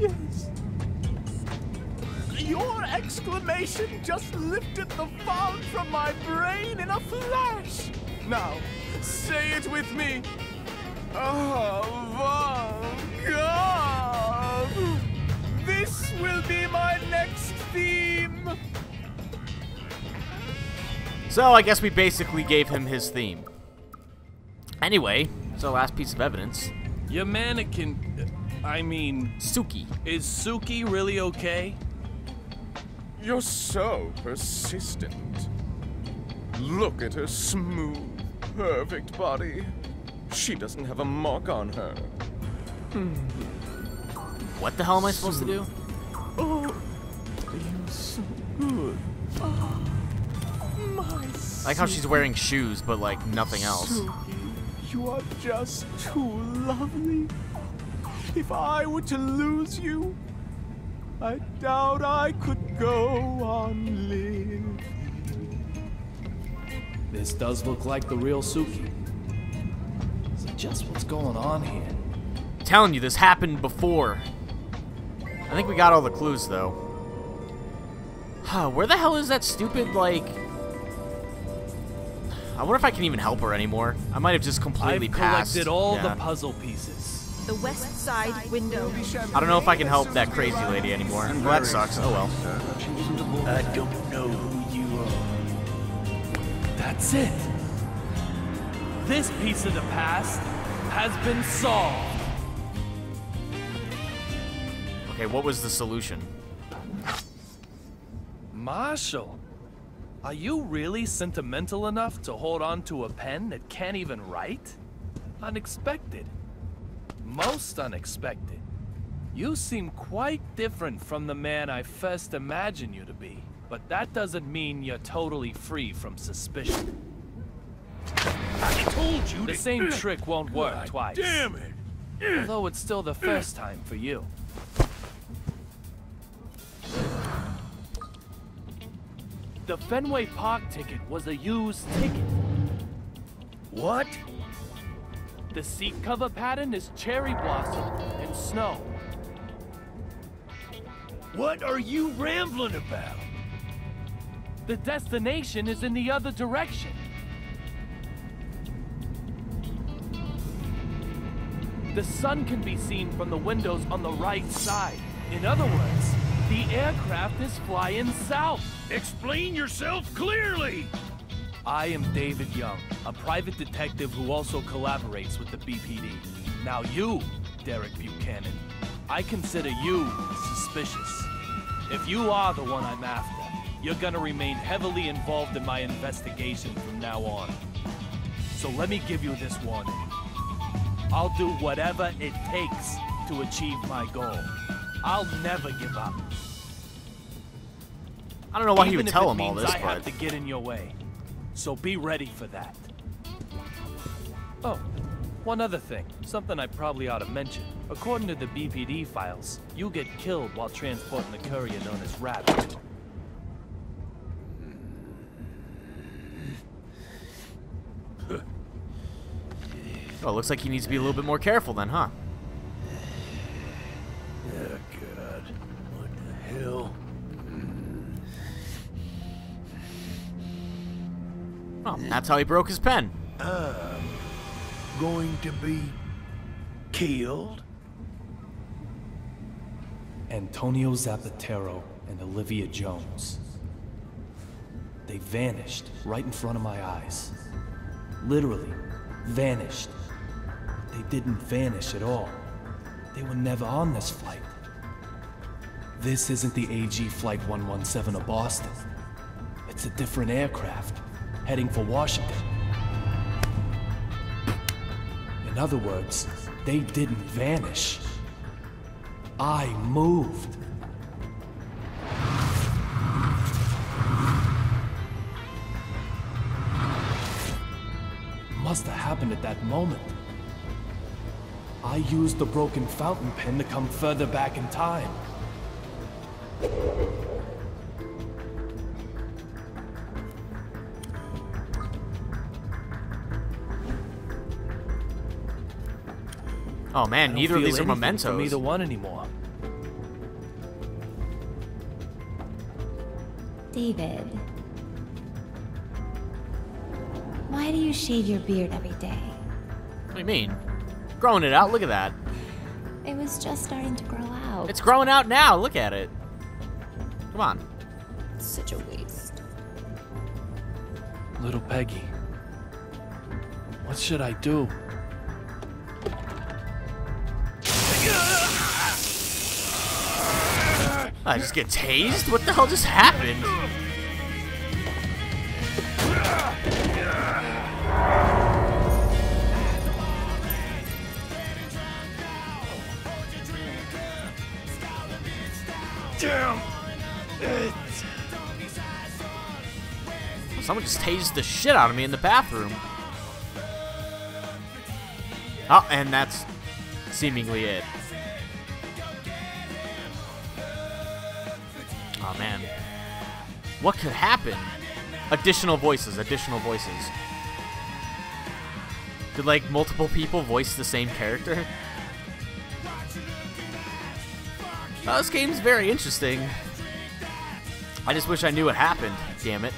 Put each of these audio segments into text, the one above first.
Yes. Your exclamation just lifted the fog from my brain in a flash. Now, say it with me. Oh, God. This will be my next theme. So I guess we basically gave him his theme. Anyway, it's the last piece of evidence. Your mannequin, I mean... Suki. Is Suki really okay? You're so persistent. Look at her smooth, perfect body. She doesn't have a mark on her. What the hell am I supposed to do? Oh, you're so good. Oh, my Suki. I like how she's wearing shoes, but like nothing else. Suki, you are just too lovely. If I were to lose you, I doubt I could go on living. This does look like the real Suki. Is it just what's going on here? I'm telling you, this happened before. I think we got all the clues, though. Huh, where the hell is that stupid, like... I wonder if I can even help her anymore. I might have just completely passed. I've collected all the puzzle pieces. The west side window. I don't know if I can help that crazy lady anymore. Well, that sucks. Oh well. I don't know who you are. That's it. This piece of the past has been solved. Okay, what was the solution? Marshall, are you really sentimental enough to hold on to a pen that can't even write? Unexpected. Most unexpected. You seem quite different from the man I first imagined you to be, but that doesn't mean you're totally free from suspicion. I told you the same trick won't work twice. Damn it! Although it's still the first time for you. The Fenway Park ticket was a used ticket. What? The seat cover pattern is cherry blossom and snow. What are you rambling about? The destination is in the other direction. The sun can be seen from the windows on the right side. In other words, the aircraft is flying south. Explain yourself clearly! I am David Young, a private detective who also collaborates with the BPD. Now you, Derek Buchanan, I consider you suspicious. If you are the one I'm after, you're gonna remain heavily involved in my investigation from now on. So let me give you this warning. I'll do whatever it takes to achieve my goal. I'll never give up. I don't know why he would tell him all this, but... I have to get in your way. So be ready for that. Oh, one other thing. Something I probably ought to mention. According to the BPD files, you get killed while transporting the courier known as Rabbit. Well, looks like he needs to be a little bit more careful then, huh? Oh, God. What the hell? Well, that's how he broke his pen. I'm going to be killed. Antonio Zapatero and Olivia Jones. They vanished right in front of my eyes. Literally vanished. But they didn't vanish at all. They were never on this flight. This isn't the AG Flight 117 of Boston. It's a different aircraft. Heading for Washington. In other words, they didn't vanish. I moved. Must have happened at that moment. I used the broken fountain pen to come further back in time. Oh man, neither of these are mementos. I don't feel anything from either one anymore. David, why do you shave your beard every day? What do you mean? Growing it out, look at that. It was just starting to grow out. It's growing out now, look at it. Come on. It's such a waste. Little Peggy, what should I do? I just get tased? What the hell just happened? Damn it. Well, someone just tased the shit out of me in the bathroom. Oh, and that's seemingly it. Oh man, what could happen? Additional voices. Did like multiple people voice the same character? Oh, this game's very interesting. I just wish I knew what happened. Damn it.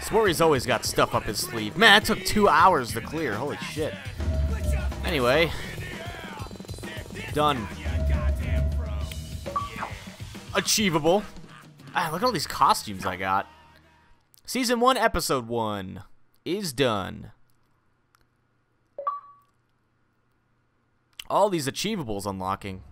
Sworry's always got stuff up his sleeve. Man, that took 2 hours to clear. Holy shit. Anyway, done. Achievable. Ah, look at all these costumes I got. Season 1, Episode 1 is done. All these achievables unlocking.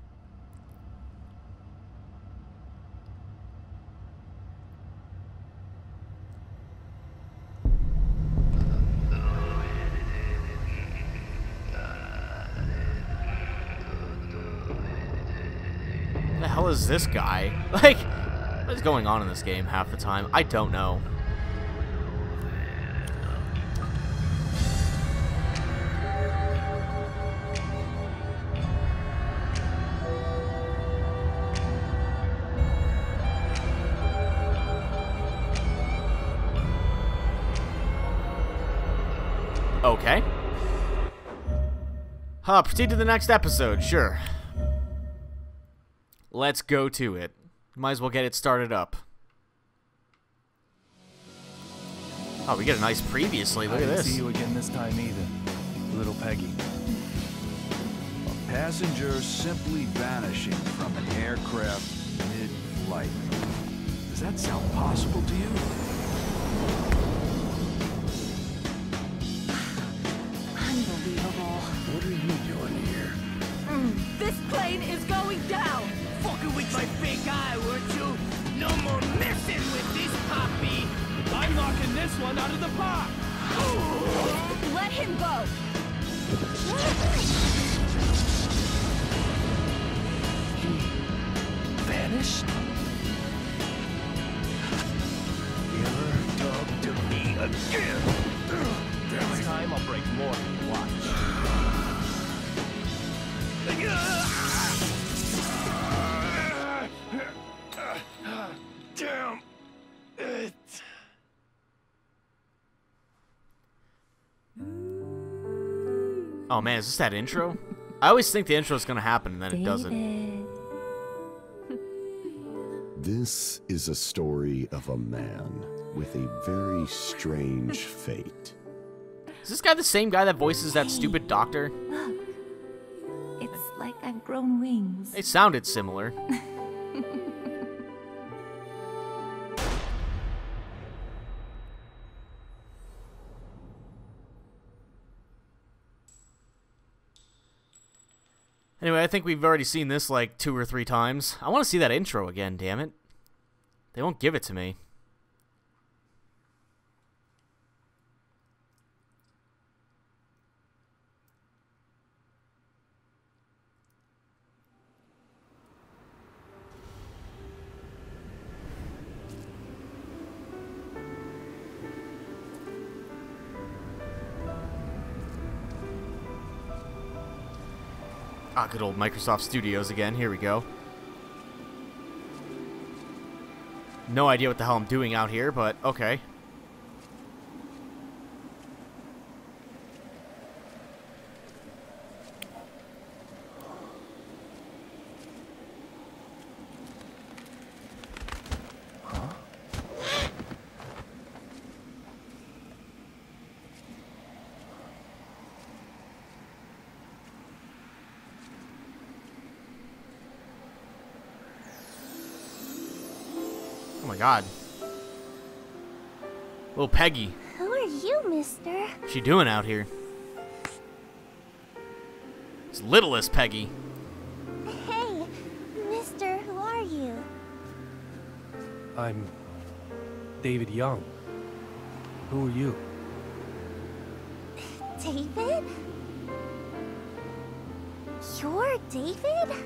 The hell is this guy? Like, what is going on in this game half the time? I don't know. Okay. Huh, proceed to the next episode, sure. Let's go to it. Might as well get it started up. Oh, we get a nice previously. Look at this. I didn't see you again this time either, little Peggy. A passenger simply vanishing from an aircraft mid-flight. Does that sound possible to you? Unbelievable. What are you doing here? This plane is going down. Fucking with my big eye, weren't you? No more messing with this puppy. I'm knocking this one out of the park. Ooh. Let him go. Vanish? You're dog to me again. This time I'll break more. Watch. Damn it. Oh man, is this that intro? I always think the intro is gonna happen and then David. It doesn't. This is a story of a man with a very strange fate. Is this guy the same guy that voices that stupid doctor? Look, it's like I've grown wings. They sounded similar. Anyway, I think we've already seen this like 2 or 3 times. I want to see that intro again, damn it. They won't give it to me. Ah, good old Microsoft Studios again. Here we go. No idea what the hell I'm doing out here, but okay. God. Little Peggy. Who are you, mister? What's she doing out here? It's littlest Peggy. Hey, mister, who are you? I'm David Young. Who are you? David? You're David?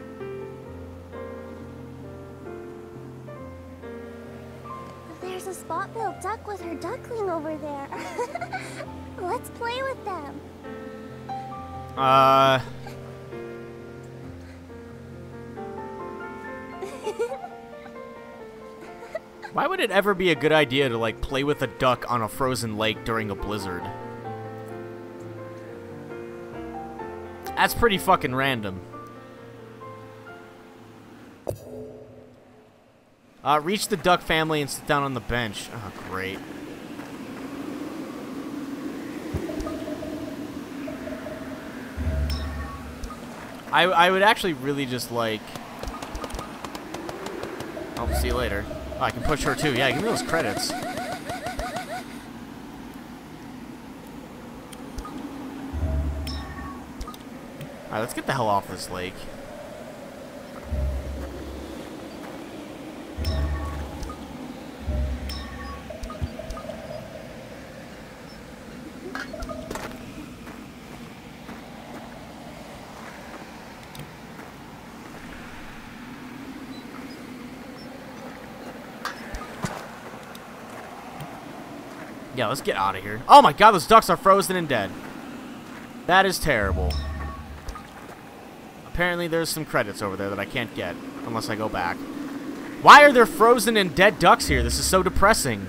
There's a spot-billed duck with her duckling over there. Let's play with them. Why would it ever be a good idea to, like, play with a duck on a frozen lake during a blizzard? That's pretty fucking random. Reach the duck family and sit down on the bench. Oh, great. I would actually really just like... I'll see you later. Oh, I can push her too. Yeah, give me those credits. Alright, let's get the hell off this lake. Yeah, let's get out of here. Oh my God, those ducks are frozen and dead. That is terrible. Apparently there's some credits over there that I can't get unless I go back. Why are there frozen and dead ducks here? This is so depressing.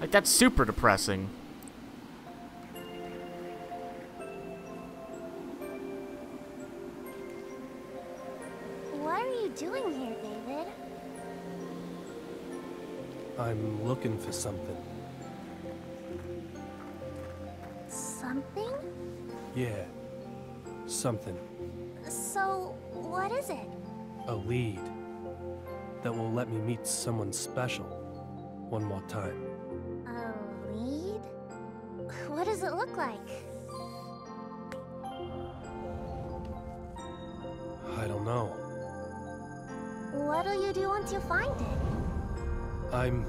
Like, that's super depressing. What are you doing here, David? I'm looking for something. Something? Yeah, something. So, what is it? A lead that will let me meet someone special one more time. A lead? What does it look like? I don't know. What'll you do once you find it? I'm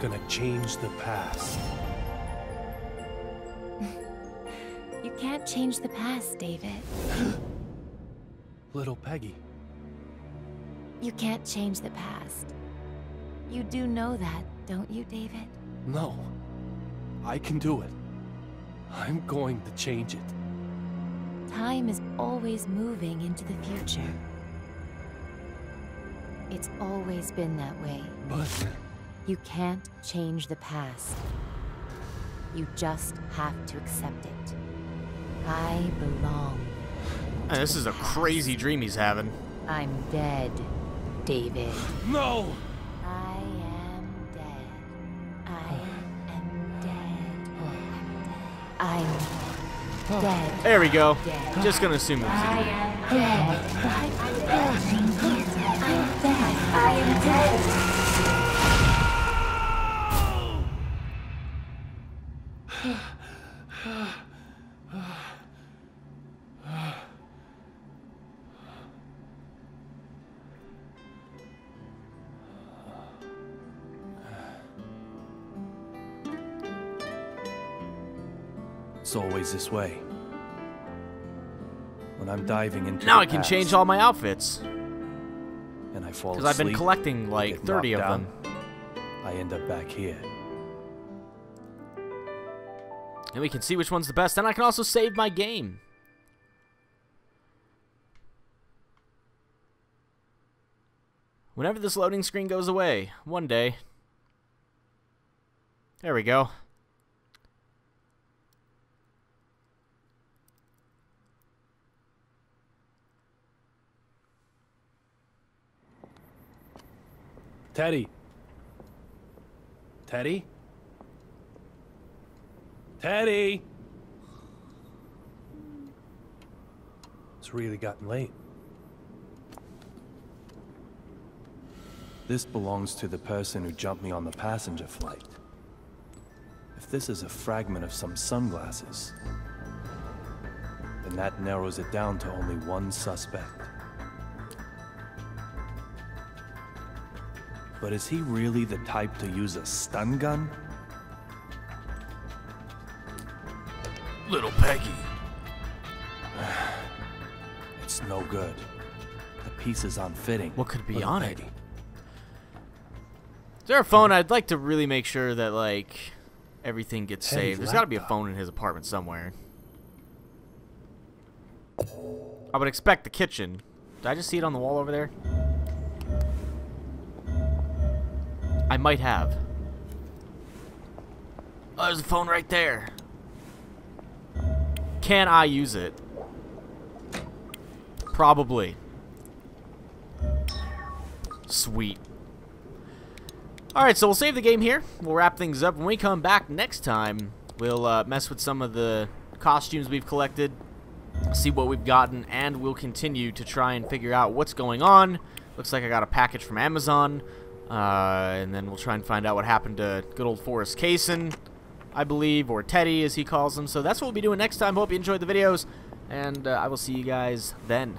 gonna change the past. You can't change the past, David. Little Peggy. You can't change the past. You do know that, don't you, David? No. I can do it. I'm going to change it. Time is always moving into the future. It's always been that way. But... you can't change the past. You just have to accept it. I belong. And this is a crazy dream he's having. I'm dead, David. No! I am dead. I am dead. I'm dead. There we go. I'm just gonna assume it's I am dead. I'm dead. I'm dead. I am dead. It's always this way. When I'm diving into now, I can change all my outfits. And I fall asleep. Because I've been collecting like 30 of them. I end up back here. And we can see which one's the best. And I can also save my game. Whenever this loading screen goes away, one day. There we go. Teddy. Teddy? Teddy! It's really gotten late. This belongs to the person who jumped me on the passenger flight. If this is a fragment of some sunglasses, then that narrows it down to only one suspect. But is he really the type to use a stun gun? Little Peggy. It's no good. The piece is unfitting. What could be on it? Is there a phone? I'd like to really make sure that, like, everything gets saved. There's got to be a phone in his apartment somewhere. I would expect the kitchen. Did I just see it on the wall over there? I might have. Oh, there's a phone right there. Can I use it? Probably. Sweet. Alright, so we'll save the game here. We'll wrap things up. When we come back next time, we'll mess with some of the costumes we've collected, see what we've gotten, and we'll continue to try and figure out what's going on. Looks like I got a package from Amazon. And then we'll try and find out what happened to good old Forrest Kaysen, I believe, or Teddy as he calls him. So that's what we'll be doing next time. Hope you enjoyed the videos, and I will see you guys then.